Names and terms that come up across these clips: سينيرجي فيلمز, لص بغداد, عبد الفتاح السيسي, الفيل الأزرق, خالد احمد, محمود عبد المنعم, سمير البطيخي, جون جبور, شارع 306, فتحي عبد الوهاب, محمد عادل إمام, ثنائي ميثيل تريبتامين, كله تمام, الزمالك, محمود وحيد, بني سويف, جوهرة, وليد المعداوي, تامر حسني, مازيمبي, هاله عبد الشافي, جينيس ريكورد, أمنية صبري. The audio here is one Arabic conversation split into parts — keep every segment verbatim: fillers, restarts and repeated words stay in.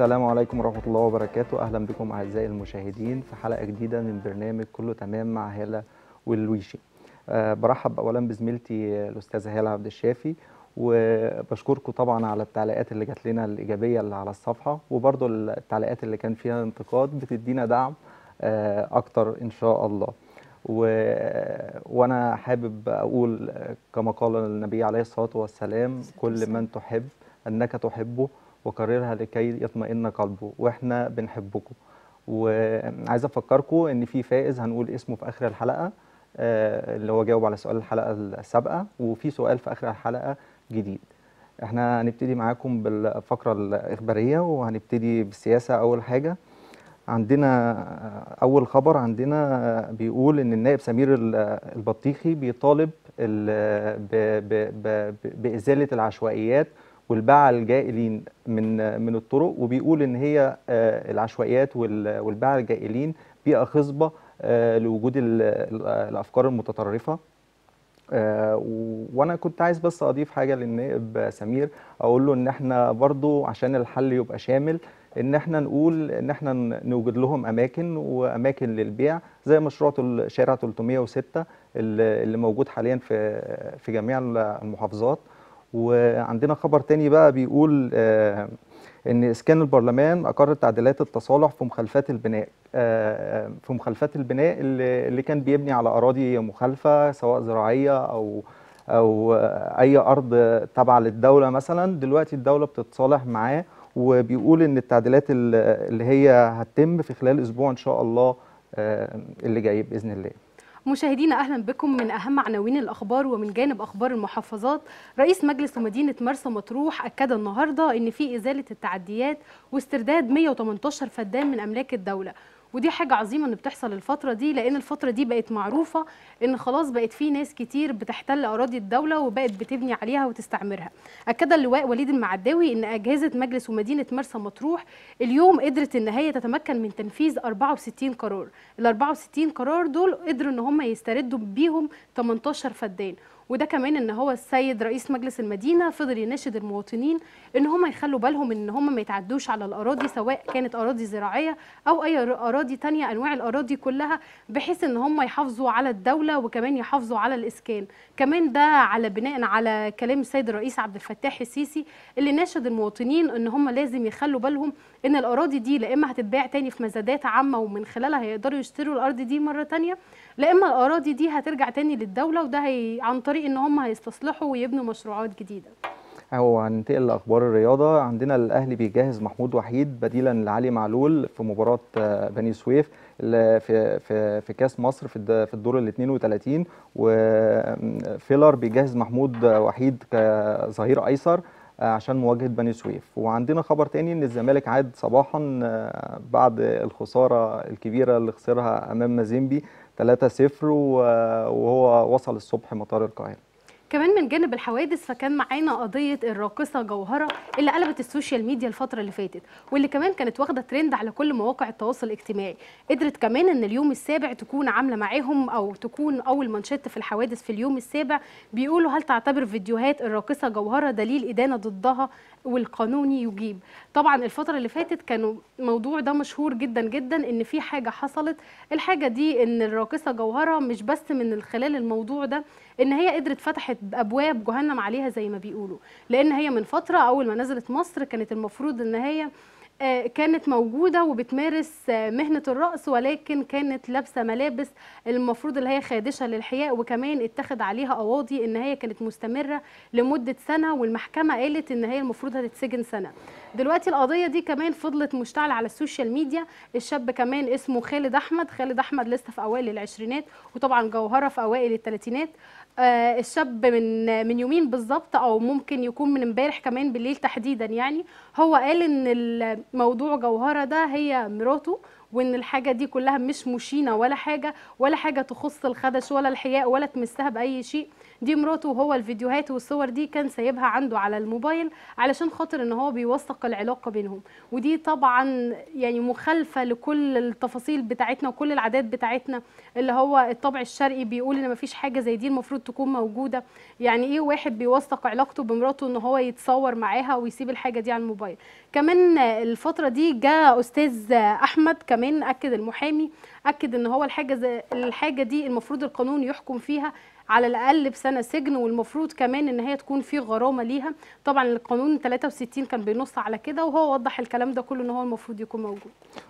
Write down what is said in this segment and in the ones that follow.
السلام عليكم ورحمة الله وبركاته. أهلا بكم أعزائي المشاهدين في حلقة جديدة من برنامج كله تمام مع هاله والويشي. أه برحب أولا بزميلتي الأستاذة هاله عبد الشافي، وبشكركم طبعا على التعليقات اللي جات لنا الإيجابية اللي على الصفحة، وبرضو التعليقات اللي كان فيها انتقاد بتدينا دعم أه أكتر إن شاء الله. و... وأنا حابب أقول كما قال النبي عليه الصلاة والسلام: كل من تحب أنك تحبه وكررها لكي يطمئن قلبه، واحنا بنحبكم. وعايز افكركم ان في فائز هنقول اسمه في اخر الحلقه، آه اللي هو جاوب على سؤال الحلقه السابقه، وفي سؤال في اخر الحلقه جديد. احنا هنبتدي معاكم بالفقره الاخباريه، وهنبتدي بالسياسه. اول حاجه عندنا اول خبر عندنا بيقول ان النائب سمير البطيخي بيطالب ب ب ب بازاله العشوائيات والباعة الجائلين من من الطرق، وبيقول ان هي العشوائيات والباعة الجائلين بيئة خصبة لوجود الافكار المتطرفة. وانا كنت عايز بس اضيف حاجة للنائب سمير، اقول له ان احنا برضو عشان الحل يبقى شامل ان احنا نقول ان احنا نوجد لهم اماكن واماكن للبيع، زي مشروع شارع ثلاثمية وستة اللي موجود حاليا في في جميع المحافظات. وعندنا خبر تاني بقى بيقول آه ان اسكان البرلمان اقر تعديلات التصالح في مخالفات البناء، آه في مخالفات البناء اللي, اللي كان بيبني على اراضي مخالفه، سواء زراعيه او او اي ارض تابعه للدوله مثلا. دلوقتي الدوله بتتصالح معاه، وبيقول ان التعديلات اللي هي هتتم في خلال اسبوع ان شاء الله آه اللي جاي باذن الله. مشاهدينا اهلا بكم. من اهم عناوين الاخبار ومن جانب اخبار المحافظات، رئيس مجلس مدينه مرسى مطروح اكد النهارده ان في ازاله التعديات واسترداد مية وتمنتاشر فدان من املاك الدوله، ودي حاجه عظيمه ان بتحصل الفتره دي، لان الفتره دي بقت معروفه ان خلاص بقت في ناس كتير بتحتل اراضي الدوله وبقت بتبني عليها وتستعمرها. اكد اللواء وليد المعداوي ان اجهزه مجلس ومدينه مرسى مطروح اليوم قدرت ان هي تتمكن من تنفيذ أربعة وستين قرار، ال أربعة وستين قرار دول قدروا ان هم يستردوا بيهم تمنتاشر فدان. وده كمان ان هو السيد رئيس مجلس المدينه فضل يناشد المواطنين ان هم يخلوا بالهم ان هم ما يتعدوش على الاراضي، سواء كانت اراضي زراعيه او اي اراضي ثانيه، انواع الاراضي كلها، بحيث ان هم يحافظوا على الدوله وكمان يحافظوا على الاسكان. كمان ده على بناء على كلام السيد الرئيس عبد الفتاح السيسي اللي ناشد المواطنين ان هم لازم يخلوا بالهم ان الاراضي دي لا اما هتتباع تاني في مزادات عامه ومن خلالها هيقدروا يشتروا الارض دي مره ثانيه، لا اما الاراضي دي هترجع تاني للدوله، وده هي عن طريق ان هم هيستصلحوا ويبنوا مشروعات جديده. اهو هننتقل لاخبار الرياضه. عندنا الاهلي بيجهز محمود وحيد بديلا لعلي معلول في مباراه بني سويف في في في كاس مصر في في الدور ال اتنين وتلاتين، وفيلر بيجهز محمود وحيد كظهير ايسر عشان مواجهه بني سويف. وعندنا خبر تاني ان الزمالك عاد صباحا بعد الخساره الكبيره اللي خسرها امام مازيمبي تلاتة صفر، وهو وصل الصبح مطار القاهره. كمان من جانب الحوادث، فكان معانا قضيه الراقصه جوهره اللي قلبت السوشيال ميديا الفتره اللي فاتت، واللي كمان كانت واخده ترند على كل مواقع التواصل الاجتماعي. قدرت كمان ان اليوم السابع تكون عامله معاهم، او تكون اول منشط في الحوادث في اليوم السابع، بيقولوا: هل تعتبر فيديوهات الراقصه جوهره دليل ادانه ضدها والقانوني يجيب؟ طبعا الفتره اللي فاتت كانوا الموضوع ده مشهور جدا جدا، ان في حاجه حصلت. الحاجه دي ان الراقصه جوهره مش بس من خلال الموضوع ده ان هي قدرت فتحت ابواب جهنم عليها زي ما بيقولوا، لان هي من فتره اول ما نزلت مصر كانت المفروض ان هي كانت موجوده وبتمارس مهنه الرقص، ولكن كانت لابسه ملابس المفروض اللي هي خادشه للحياء، وكمان اتخذ عليها قواضي ان هي كانت مستمره لمده سنه، والمحكمه قالت ان هي المفروض هتتسجن سنه. دلوقتي القضيه دي كمان فضلت مشتعله على السوشيال ميديا. الشاب كمان اسمه خالد احمد، خالد احمد لسه في اوائل العشرينات، وطبعا جوهره في اوائل الثلاثينات. آه الشاب من من يومين بالظبط، او ممكن يكون من امبارح كمان بالليل تحديدا، يعني هو قال ان الموضوع جوهره ده هي مراته، وان الحاجه دي كلها مش مشينه ولا حاجه، ولا حاجه تخص الخدش ولا الحياء ولا تمسها باي شيء. دي مراته، وهو الفيديوهات والصور دي كان سايبها عنده على الموبايل علشان خاطر ان هو بيوثق العلاقه بينهم. ودي طبعا يعني مخالفه لكل التفاصيل بتاعتنا وكل العادات بتاعتنا، اللي هو الطبع الشرقي بيقول ان مفيش حاجه زي دي المفروض تكون موجوده. يعني ايه واحد بيوثق علاقته بمراته ان هو يتصور معاها ويسيب الحاجه دي على الموبايل؟ كمان الفتره دي جاء استاذ احمد كمان اكد، المحامي اكد ان هو الحاجه الحاجه دي المفروض القانون يحكم فيها على الاقل بسنه سجن، والمفروض كمان ان هي تكون في غرامه ليها. طبعا القانون ثلاثة وستين كان بينص على كده، وهو وضح الكلام ده كله ان هو المفروض يكون موجود.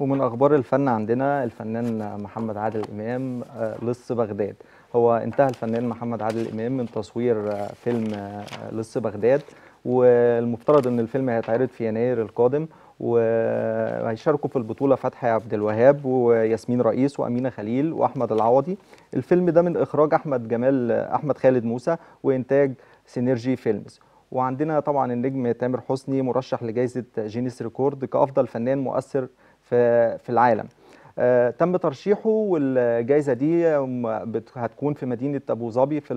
ومن اخبار الفن عندنا الفنان محمد عادل امام لص بغداد. هو انتهى الفنان محمد عادل امام من تصوير فيلم لص بغداد، والمفترض ان الفيلم هيتعرض في يناير القادم، وهيشاركوا في البطوله فتحي عبد الوهاب وياسمين رئيس وامينه خليل واحمد العوضي. الفيلم ده من اخراج احمد جمال احمد خالد موسى وانتاج سينيرجي فيلمز. وعندنا طبعا النجم تامر حسني مرشح لجائزه جينيس ريكورد كافضل فنان مؤثر في في العالم. آه تم ترشيحه، والجائزه دي هتكون في مدينه ابو ظبي في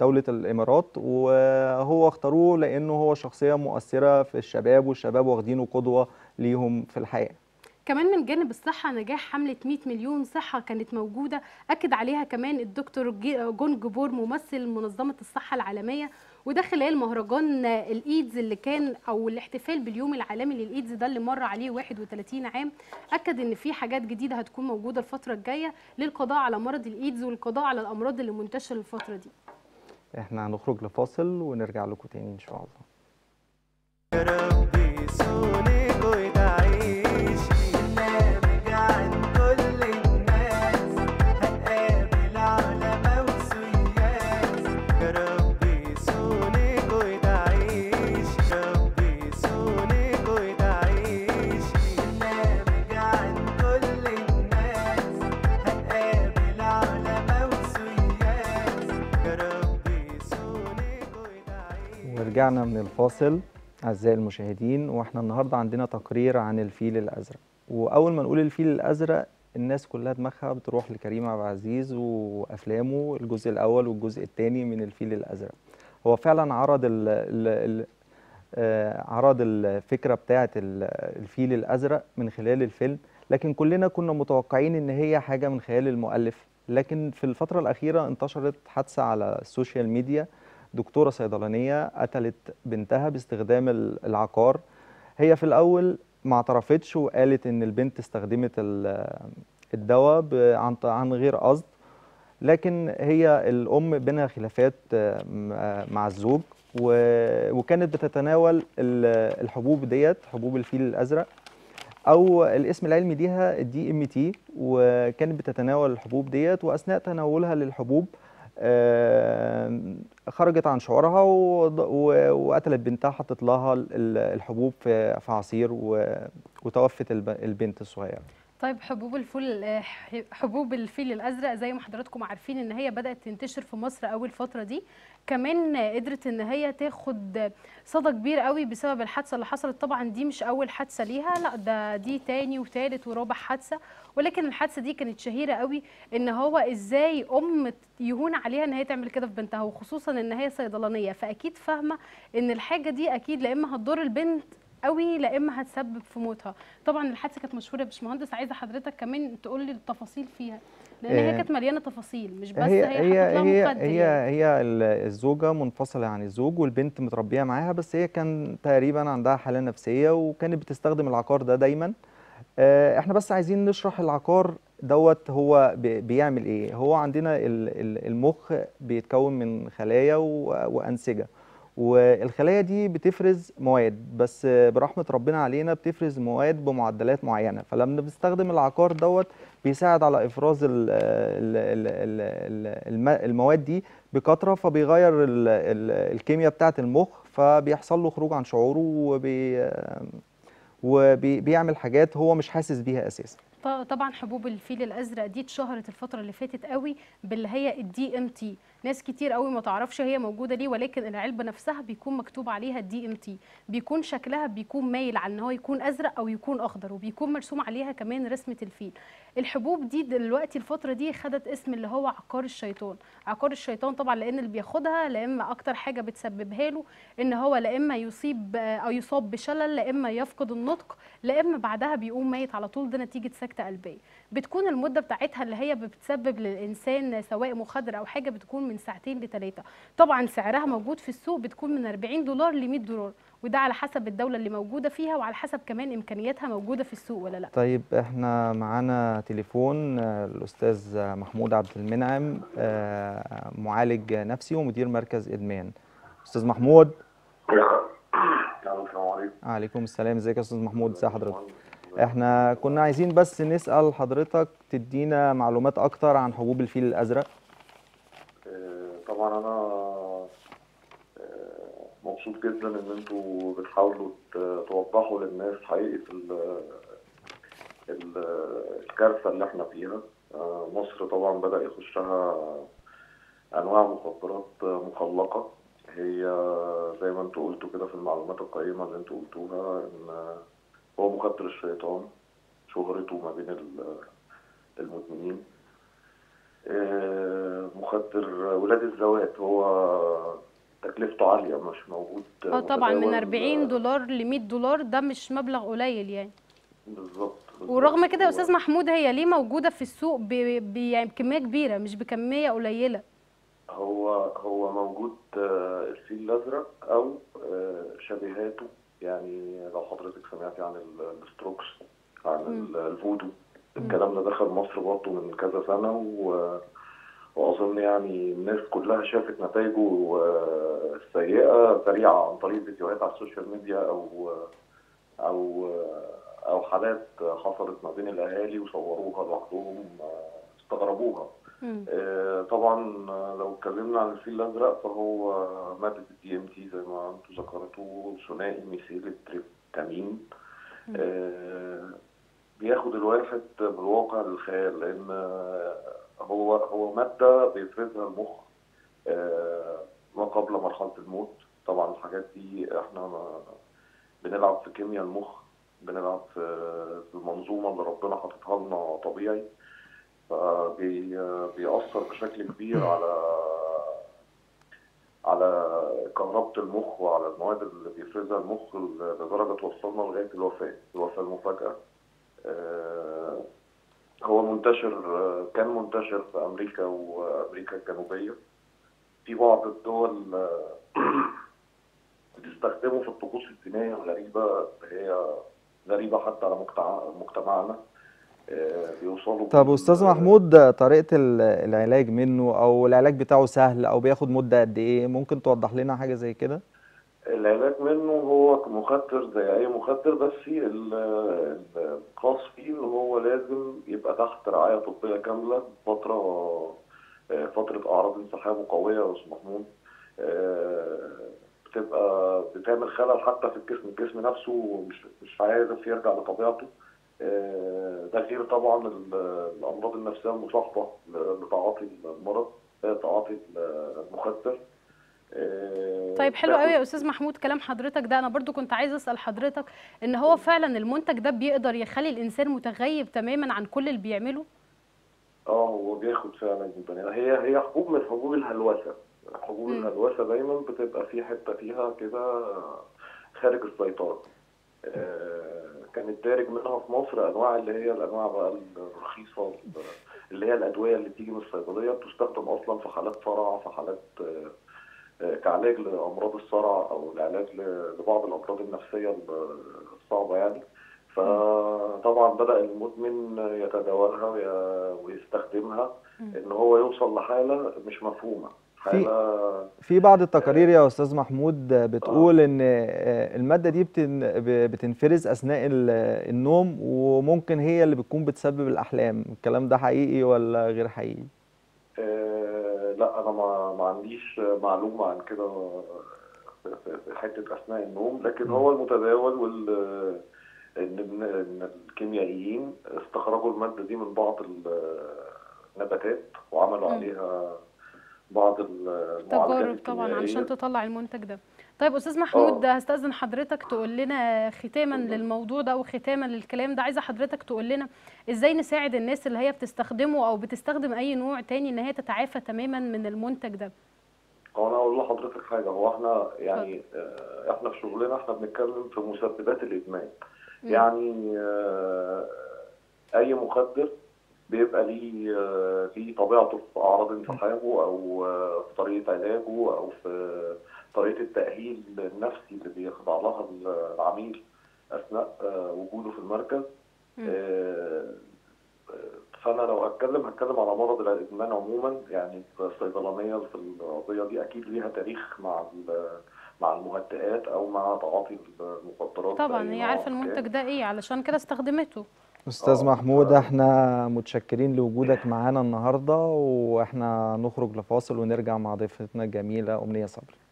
دوله الامارات، وهو اختاروه لانه هو شخصيه مؤثره في الشباب، والشباب واخدينه قدوه ليهم في الحياه. كمان من جانب الصحة نجاح حملة مئة مليون صحة كانت موجودة أكد عليها كمان الدكتور جون جبور ممثل منظمة الصحة العالمية، وده خلال مهرجان الإيدز اللي كان أو الاحتفال باليوم العالمي للإيدز ده اللي مر عليه واحد وثلاثين عام. أكد إن في حاجات جديدة هتكون موجودة الفترة الجاية للقضاء على مرض الإيدز والقضاء على الأمراض اللي منتشرة الفترة دي. إحنا هنخرج لفاصل ونرجع لكم تاني إن شاء الله. رجعنا من الفاصل أعزائي المشاهدين، وإحنا النهاردة عندنا تقرير عن الفيل الأزرق. وأول ما نقول الفيل الأزرق الناس كلها دماغها بتروح لكريم عبد العزيز وأفلامه، الجزء الأول والجزء الثاني من الفيل الأزرق. هو فعلا عرض ال ال ال عرض الفكرة بتاعة الفيل الأزرق من خلال الفيلم، لكن كلنا كنا متوقعين إن هي حاجة من خيال المؤلف. لكن في الفترة الأخيرة انتشرت حادثة على السوشيال ميديا، دكتورة صيدلانية قتلت بنتها باستخدام العقار. هي في الأول ما اعترفتش وقالت إن البنت استخدمت الدواء عن غير قصد، لكن هي الأم بينها خلافات مع الزوج، وكانت بتتناول الحبوب ديت، حبوب الفيل الأزرق أو الاسم العلمي ليها دي إم تي، وكانت بتتناول الحبوب ديت. وأثناء تناولها للحبوب آه خرجت عن شعورها وقتلت بنتها، حطت لها الحبوب في عصير وتوفت البنت الصغيره. طيب حبوب الفول حبوب الفيل الازرق زي ما حضراتكم عارفين ان هي بدات تنتشر في مصر اول فتره دي، كمان قدرت ان هي تاخد صدى كبير قوي بسبب الحادثه اللي حصلت. طبعا دي مش اول حادثه ليها، لا ده دي تاني وثالث ورابع حادثه، ولكن الحادثه دي كانت شهيره قوي ان هو ازاي ام يهون عليها ان هي تعمل كده في بنتها، وخصوصا ان هي صيدلانيه، فاكيد فاهمه ان الحاجه دي اكيد لا اما هتضر البنت قوي لا اما هتسبب في موتها. طبعا الحادثه كانت مشهوره يا باشمهندس، عايزه حضرتك كمان تقول لي التفاصيل فيها، لان هي كانت مليانه تفاصيل، مش بس هي هي هي هي, هي, هي الزوجه منفصله عن الزوج والبنت متربيه معاها، بس هي كان تقريبا عندها حاله نفسيه وكانت بتستخدم العقار ده دايما. احنا بس عايزين نشرح العقار دوت هو بيعمل ايه. هو عندنا المخ بيتكون من خلايا وانسجه، والخلايا دي بتفرز مواد، بس برحمة ربنا علينا بتفرز مواد بمعدلات معينة. فلما بنستخدم العقار دوت بيساعد على إفراز المواد دي بكثرة، فبيغير الكيمياء بتاعة المخ، فبيحصل له خروج عن شعوره وبي وبيعمل حاجات هو مش حاسس بيها أساسا. طبعا حبوب الفيل الأزرق دي اتشهرت الفترة اللي فاتت قوي باللي هي الدي ام تي، ناس كتير قوي ما تعرفش هي موجوده ليه، ولكن العلبه نفسها بيكون مكتوب عليها دي ام تي، بيكون شكلها بيكون مايل على ان هو يكون ازرق او يكون اخضر، وبيكون مرسوم عليها كمان رسمه الفيل. الحبوب دي دلوقتي الفتره دي خدت اسم اللي هو عقار الشيطان. عقار الشيطان طبعا لان اللي بياخدها لا اما اكتر حاجه بتسببها له ان هو لا اما يصيب او يصاب بشلل، لا اما يفقد النطق، لا اما بعدها بيقوم ميت على طول، ده نتيجه سكته قلبيه. بتكون المده بتاعتها اللي هي بتسبب للانسان سواء مخدر او حاجه بتكون من ساعتين لثلاثه. طبعا سعرها موجود في السوق بتكون من أربعين دولار ل مية دولار، وده على حسب الدوله اللي موجوده فيها وعلى حسب كمان امكانياتها موجوده في السوق ولا لا. طيب احنا معانا تليفون الاستاذ محمود عبد المنعم، معالج نفسي ومدير مركز ادمان. استاذ محمود. السلام عليكم. وعليكم السلام، ازيك يا استاذ محمود؟ ازي حضرتك؟ احنا كنا عايزين بس نسال حضرتك تدينا معلومات اكتر عن حبوب الفيل الازرق. طبعا انا مبسوط جدا ان انتوا بتحاولوا توضحوا للناس حقيقه الكارثه اللي احنا فيها. مصر طبعا بدا يخشها انواع مخدرات مخلقه، هي زي ما انتوا قلتوا كده في المعلومات القيمه اللي انتوا قلتوها ان هو مخدر الشيطان، شهرته ما بين المدمنين. مخدر ولاد الذوات هو تكلفته عاليه مش موجود. اه طبعا من أربعين دولار ل مية دولار، ده مش مبلغ قليل يعني. بالظبط. ورغم كده يا استاذ محمود هي ليه موجوده في السوق بكميه كبيره مش بكميه قليله؟ هو هو موجود الفيل الازرق او شبيهاته، يعني لو حضرتك سمعتي عن الاستروكس، عن الفودو، الكلام ده دخل مصر برضه من كذا سنه، و واظن يعني الناس كلها شافت نتائجه السيئه سريعه عن طريق فيديوهات على السوشيال ميديا او او او حالات حصلت ما بين الاهالي وصوروها لوحدهم استغربوها. طبعا لو اتكلمنا عن الفيل الازرق فهو ماده الدي ام تي زي ما انتم ذكرتوا، ثنائي ميثيل تريبتامين. بياخد الواحد بالواقع للخيال، لان هو هو ماده بيفرزها المخ ما قبل مرحله الموت. طبعا الحاجات دي احنا بنلعب في كيمياء المخ، بنلعب في المنظومه اللي ربنا حاططها لنا طبيعي، فبيأثر بشكل كبير على على كهربة المخ وعلى المواد اللي بيفرزها المخ لدرجه توصلنا لغايه الوفاه، الوفاه المفاجئه. هو منتشر، كان منتشر في امريكا وامريكا الجنوبيه، في بعض الدول بتستخدمه في الطقوس الدينيه الغريبه، هي غريبه حتى على مجتمعنا. بيوصلوا. طب استاذ محمود طريقه العلاج منه او العلاج بتاعه سهل او بياخد مده قد ايه؟ ممكن توضح لنا حاجه زي كده؟ العلاج منه هو مخدر زي اي مخدر، بس الخاص فيه ان هو لازم يبقى تحت رعايه طبيه كامله فتره فتره اعراض انسحابه قويه يا استاذ محمود، بتبقى بتعمل خلل حتى في الجسم، الجسم نفسه مش مش عارف يرجع لطبيعته. ده غير طبعا الامراض النفسيه المصاحبه لتعاطي المرض، تعاطي المخدر. طيب حلو قوي يا استاذ محمود كلام حضرتك ده. انا برضو كنت عايز اسال حضرتك ان هو فعلا المنتج ده بيقدر يخلي الانسان متغيب تماما عن كل اللي بيعمله؟ اه هو بياخد فعلا جدا، هي هي حبوب من حبوب الهلوسه، حبوب الهلوسه دايما بتبقى في حته فيها كده خارج السيطره. كان الدارج منها في مصر انواع اللي هي الانواع بقى الرخيصه اللي هي الادويه اللي بتيجي من الصيدليه، بتستخدم اصلا في حالات صرع، في حالات كعلاج لامراض الصرع او العلاج لبعض الامراض النفسيه الصعبه يعني. فطبعا بدا المدمن يتداولها ويستخدمها ان هو يوصل لحاله مش مفهومه. في في بعض التقارير يا استاذ محمود بتقول ان الماده دي بتنفرز اثناء النوم وممكن هي اللي بتكون بتسبب الاحلام، الكلام ده حقيقي ولا غير حقيقي؟ لا انا ما عنديش معلومه عن كده في حته اثناء النوم، لكن هو المتداول وال ان الكيميائيين استخرجوا الماده دي من بعض النباتات وعملوا عليها بعض التجارب طبعا علشان تطلع المنتج ده. طيب استاذ محمود، هستأذن حضرتك تقول لنا ختاما للموضوع ده وختاما للكلام ده، عايزه حضرتك تقول لنا ازاي نساعد الناس اللي هي بتستخدمه او بتستخدم اي نوع تاني ان هي تتعافى تماما من المنتج ده. هو انا اقول لحضرتك حاجه، هو احنا يعني آه احنا في شغلنا احنا بنتكلم في مسببات الادمان. م. يعني آه اي مخدر بيبقى ليه آه ليه طبيعته في اعراض انسحابه او آه في طريقه علاجه او في آه طريقه التاهيل النفسي اللي بيخضع لها العميل اثناء آه وجوده في المركز. آه فانا لو اتكلم هتكلم على مرض الادمان عموما، يعني الصيدلانيه في القضيه دي اكيد ليها تاريخ مع مع المهدئات او مع تعاطي المخدرات طبعا، هي عارفه المنتج ده ايه علشان كده استخدمته. استاذ أوه. محمود، احنا متشكرين لوجودك معانا النهارده، واحنا نخرج لفاصل ونرجع مع ضيفتنا الجميله أمنية صبري.